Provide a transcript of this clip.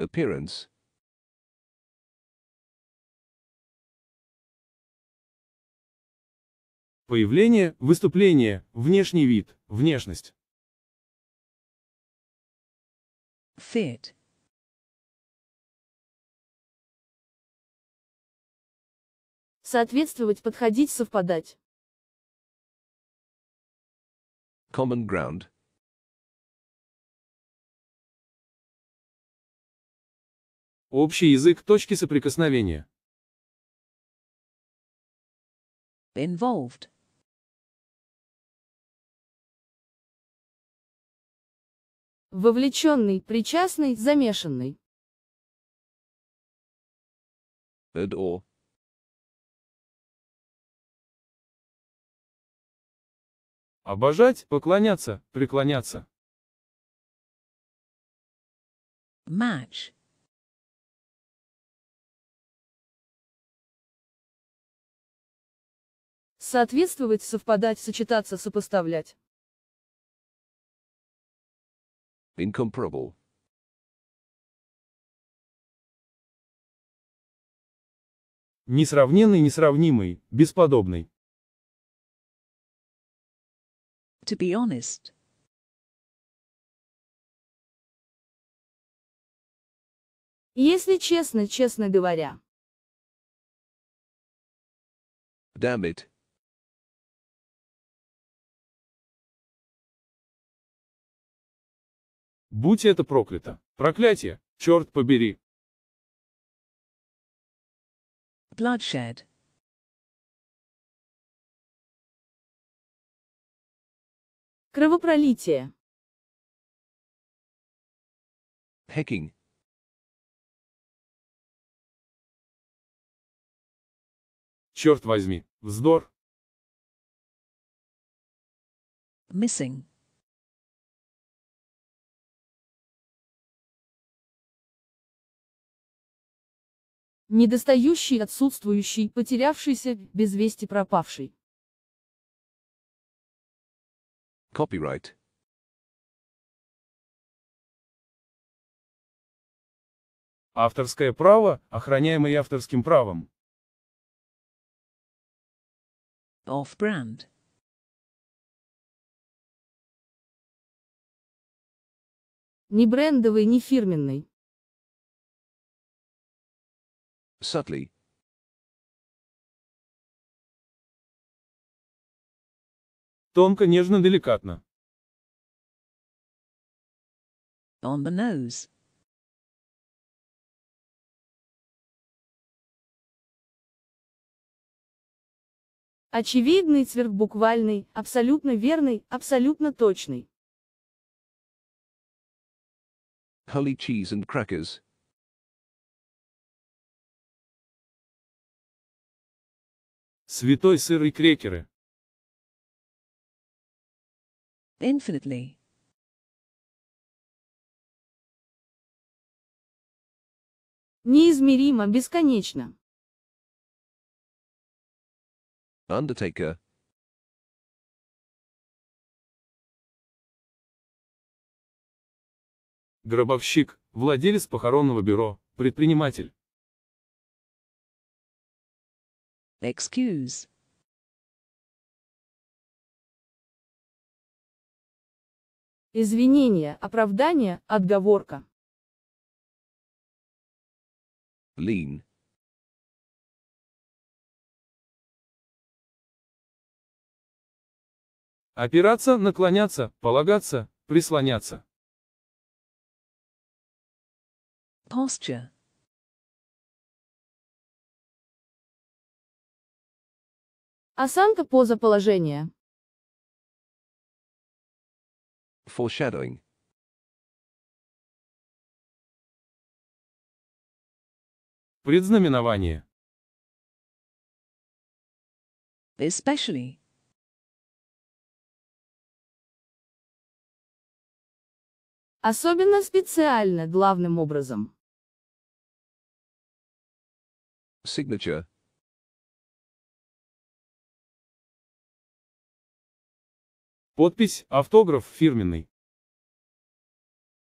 Appearance. Появление, выступление, внешний вид, внешность. Fit. Соответствовать, подходить, совпадать. Common ground. Общий язык, точки соприкосновения. Involved. Вовлеченный, причастный, замешанный. At all. Обожать, поклоняться, преклоняться. Match. Соответствовать, совпадать, сочетаться, сопоставлять. Incomparable. Несравненный, несравнимый, бесподобный. To be honest. Если честно, честно говоря. Damn it. Будь это проклято. Проклятие, черт побери. Bloodshed. Кровопролитие. Hacking. Черт возьми, вздор. Missing. Недостающий, отсутствующий, потерявшийся, без вести пропавший. Copyright. Авторское право, охраняемое авторским правом. Off-brand. Не брендовый, не фирменный. Subtly. Тонко, нежно, деликатно. On the nose. Очевидный, сверхбуквальный, абсолютно верный, абсолютно точный. Holy cheese and crackers. Святой сыр и крекеры. Infinitely. Неизмеримо, бесконечно. Undertaker. Гробовщик, владелец похоронного бюро, предприниматель. Excuse. Извинение, оправдание, отговорка. Lean. Опираться, наклоняться, полагаться, прислоняться. Posture. Осанка, поза, положение. Foreshadowing. Предзнаменование. Especially. Особенно, специально, главным образом. Signature. Подпись, автограф, фирменный.